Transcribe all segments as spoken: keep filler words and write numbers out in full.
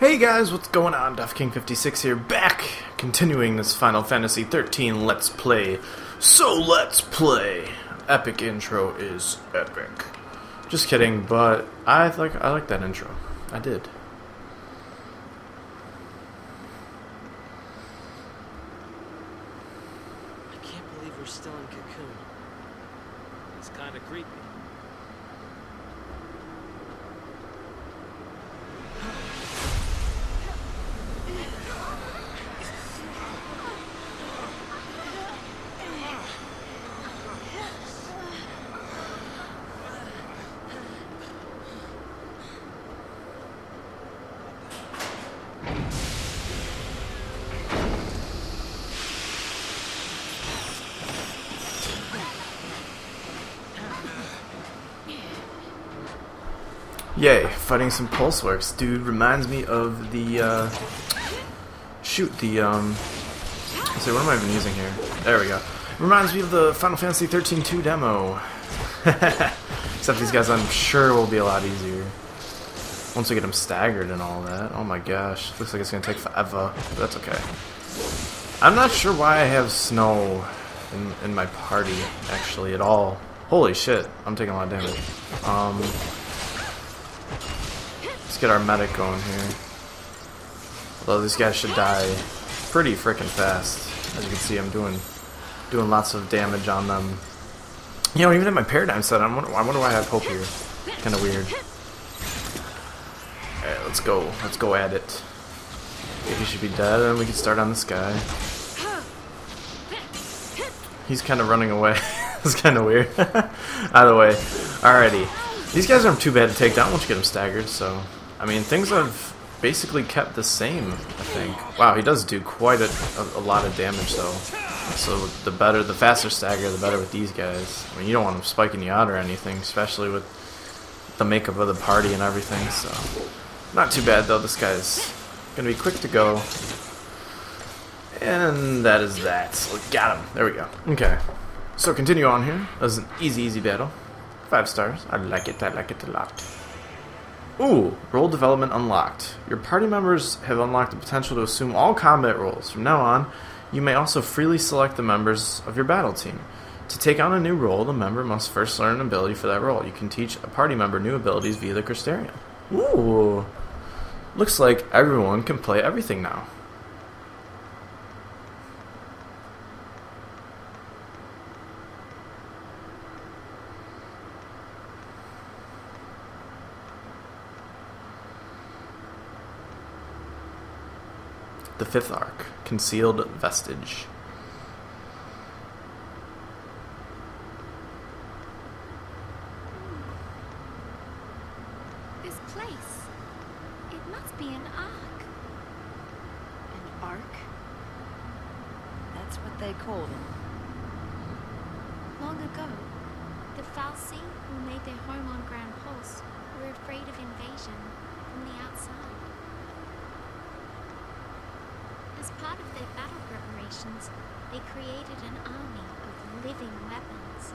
Hey guys, what's going on? Duffking fifty-six here, back, continuing this Final Fantasy thirteen Let's Play. So let's play! Epic intro is epic. Just kidding, but I like I like that intro. I did. I can't believe we're still in Cocoon. It's kind of creepy. Yay, fighting some Pulseworks, dude. Reminds me of the, uh, shoot, the, um, let's see, what am I even using here? There we go. Reminds me of the Final Fantasy thirteen two demo. Except these guys, I'm sure, will be a lot easier. Once we get them staggered and all that. Oh my gosh, looks like it's gonna take forever, but that's okay. I'm not sure why I have Snow in, in my party, actually, at all. Holy shit, I'm taking a lot of damage. Um... Let's get our medic going here. Although these guys should die pretty frickin' fast. As you can see, I'm doing doing lots of damage on them. You know, even in my paradigm set, I wonder, I wonder why I have Hope here. Kind of weird. Alright, let's go. Let's go at it. He should be dead, and we can start on this guy. He's kind of running away. It's kind of weird. Either way, alrighty. These guys aren't too bad to take down once you get them staggered, so... I mean, things have basically kept the same, I think. Wow, he does do quite a, a, a lot of damage, though. So the better, the faster stagger, the better with these guys. I mean, you don't want them spiking you out or anything, especially with the makeup of the party and everything, so... Not too bad, though. This guy's gonna be quick to go. And that is that. So got him. There we go. Okay. So continue on here. That was an easy, easy battle. Five stars. I like it. I like it a lot. Ooh, role development unlocked. Your party members have unlocked the potential to assume all combat roles. From now on, you may also freely select the members of your battle team. To take on a new role, the member must first learn an ability for that role. You can teach a party member new abilities via the Crystarium. Ooh. Looks like everyone can play everything now. The fifth arc, Concealed Vestige. This place, it must be an arc. An arc? That's what they called it. Long ago, the fal'Cie who made their home on Grand Pulse were afraid of invasion from the outside. As part of their battle preparations, they created an army of living weapons,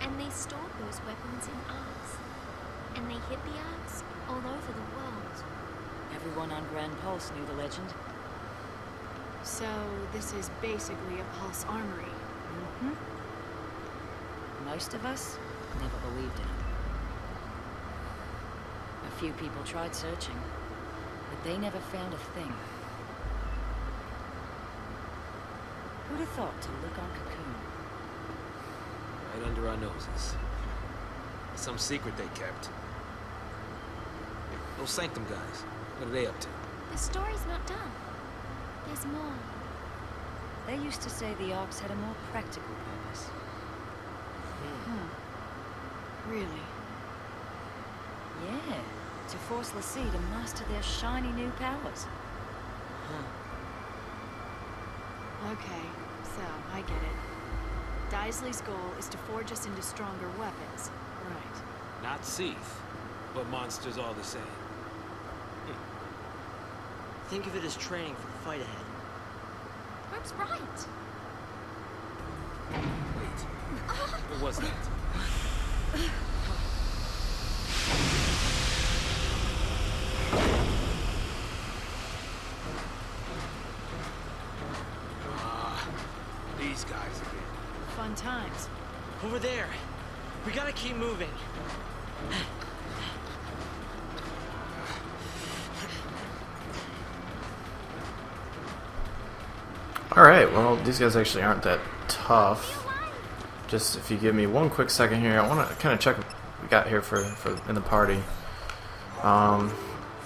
and they stored those weapons in arcs, and they hid the arcs all over the world. Everyone on Grand Pulse knew the legend. So this is basically a Pulse armory. Mm-hmm. Most of us never believed in it. A few people tried searching, but they never found a thing. Who'd have thought to look on Cocoon? Right under our noses. Some secret they kept. Those Sanctum guys, what are they up to? The story's not done. There's more. They used to say the arcs had a more practical purpose. Yeah. Hmm. Really? Yeah. To force fal'Cie to master their shiny new powers. Huh. Okay, so I get it. Disley's goal is to forge us into stronger weapons, right? Not Sazh, but monsters all the same. Hmm. Think of it as training for the fight ahead. That's right. Wait, what was that? these guys again. Fun times. Over there. We gotta keep moving. Alright, well, these guys actually aren't that tough. Just if you give me one quick second here, I want to kind of check what we got here for, for in the party. Um,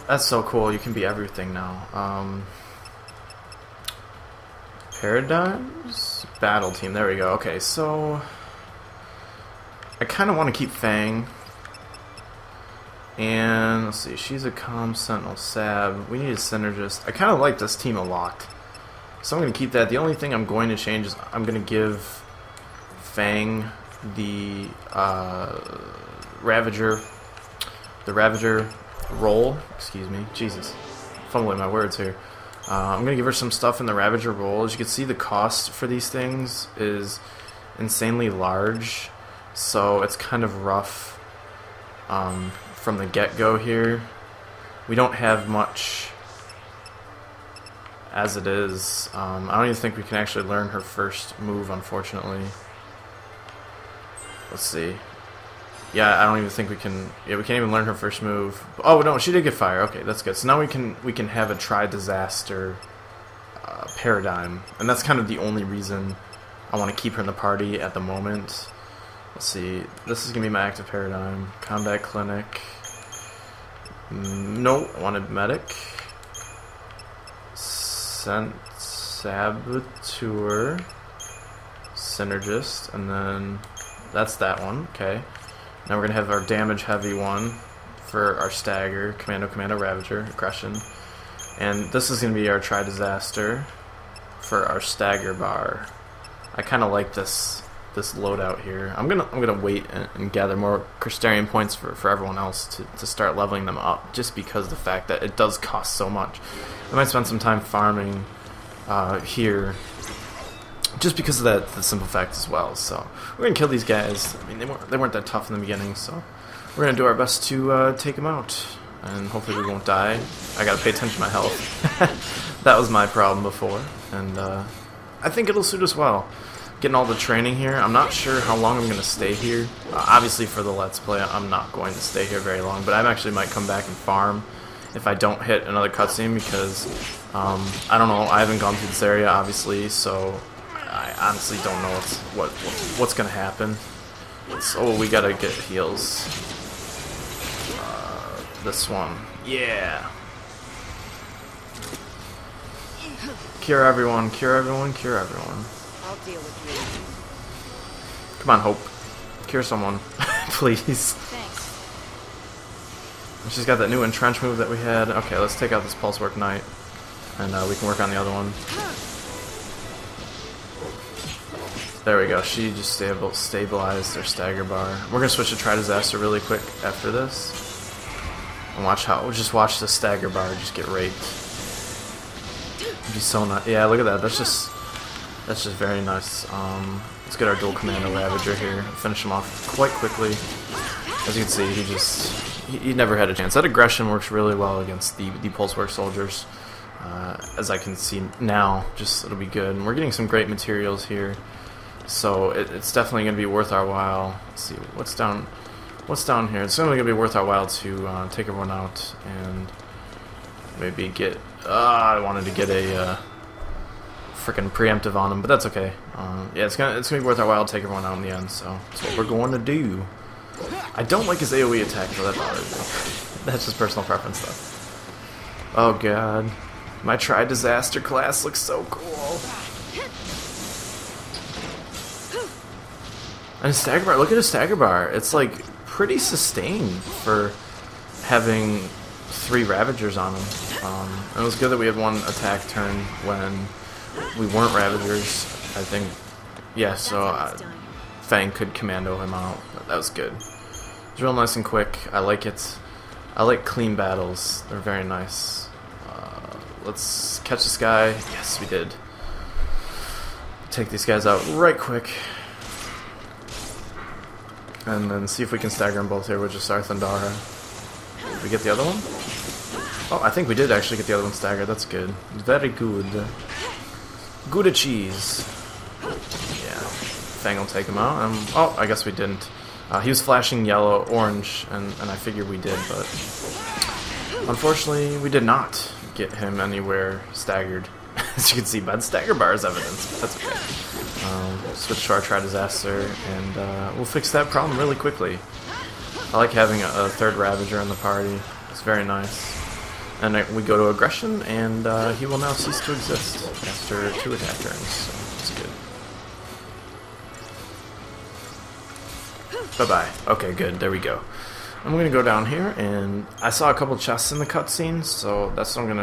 that's so cool, you can be everything now. Um, Paradigms? Battle team, there we go. Okay, so I kind of want to keep Fang. And let's see, she's a comm sentinel sab. We need a synergist. I kind of like this team a lot. So I'm going to keep that. The only thing I'm going to change is I'm going to give Fang the uh, Ravager, the Ravager role. Excuse me, Jesus, fumbling my words here. Uh, I'm going to give her some stuff in the Ravager role. As you can see, the cost for these things is insanely large, so it's kind of rough um, from the get-go here. We don't have much as it is. Um, I don't even think we can actually learn her first move, unfortunately. Let's see. Yeah, I don't even think we can. Yeah, we can't even learn her first move. Oh no, she did get fire. Okay, that's good. So now we can we can have a try disaster uh, paradigm, and that's kind of the only reason I want to keep her in the party at the moment. Let's see. This is gonna be my active paradigm. Combat clinic. No, I wanted medic. Saboteur, synergist, and then that's that one. Okay, now we're gonna have our damage heavy one for our stagger, commando, commando, ravager, aggression, and this is gonna be our try disaster for our stagger bar. I kind of like this this loadout here. I'm gonna I'm gonna wait and, and gather more Crystarium points for for everyone else to to start leveling them up, just because of the fact that it does cost so much. I might spend some time farming uh, here, just because of that the simple fact as well. So we're gonna kill these guys. I mean, they weren't they weren't that tough in the beginning, so we're gonna do our best to uh, take them out, and hopefully we won't die. I gotta pay attention to my health. That was my problem before, and uh, I think it'll suit us well. Getting all the training here. I'm not sure how long I'm gonna stay here. Uh, obviously, for the Let's Play, I'm not going to stay here very long, but I actually might come back and farm if I don't hit another cutscene, because um, I don't know, I haven't gone through this area obviously, so I honestly don't know what's, what, what what's gonna happen. It's, oh, we gotta get heals. Uh, this one, yeah. Cure everyone, cure everyone, cure everyone. I'll deal with you. Come on, Hope, cure someone, please. She's got that new entrench move that we had. Okay, let's take out this Pulsework Knight, and uh, we can work on the other one. There we go. She just stable stabilized their stagger bar. We're gonna switch to try disaster really quick after this, and watch how we'll just watch the stagger bar just get raped. It'd be so nice. Yeah, look at that. That's just that's just very nice. Um, let's get our dual commando Ravager here. Finish him off quite quickly. As you can see, he just. He never had a chance. That aggression works really well against the, the Pulsework soldiers, uh, as I can see now. Just it'll be good, and we're getting some great materials here, so it, it's definitely going to be worth our while. Let's see what's down, what's down here. It's definitely going to be worth our while to uh, take everyone out and maybe get. Uh, I wanted to get a uh, freaking preemptive on them, but that's okay. Um, yeah, it's gonna it's gonna be worth our while to take everyone out in the end. So that's what we're going to do. I don't like his A O E attack, though. That bothers me. That's just personal preference, though. Oh god, my Try Disaster class looks so cool. And his stagger bar. Look at his stagger bar. It's like pretty sustained for having three Ravagers on him. Um, and it was good that we had one attack turn when we weren't Ravagers. I think, yeah. So. I, Fang could commando him out. That was good. It's real nice and quick. I like it. I like clean battles. They're very nice. Uh, let's catch this guy. Yes, we did. Take these guys out right quick. And then see if we can stagger them both here with just our Thandara. Did we get the other one? Oh, I think we did actually get the other one staggered. That's good. Very good. Gouda cheese. Fang will take him out. Um, oh, I guess we didn't. Uh, he was flashing yellow, orange, and, and I figured we did, but unfortunately we did not get him anywhere staggered. As you can see by the stagger bar is evidence, but that's okay. Um, we'll switch to our Try Disaster, and uh, we'll fix that problem really quickly. I like having a, a third Ravager in the party. It's very nice. And I, we go to Aggression, and uh, he will now cease to exist after two attack turns, so that's good. Bye-bye. Okay, good. There we go. I'm going to go down here, and I saw a couple chests in the cutscene, so that's what I'm going to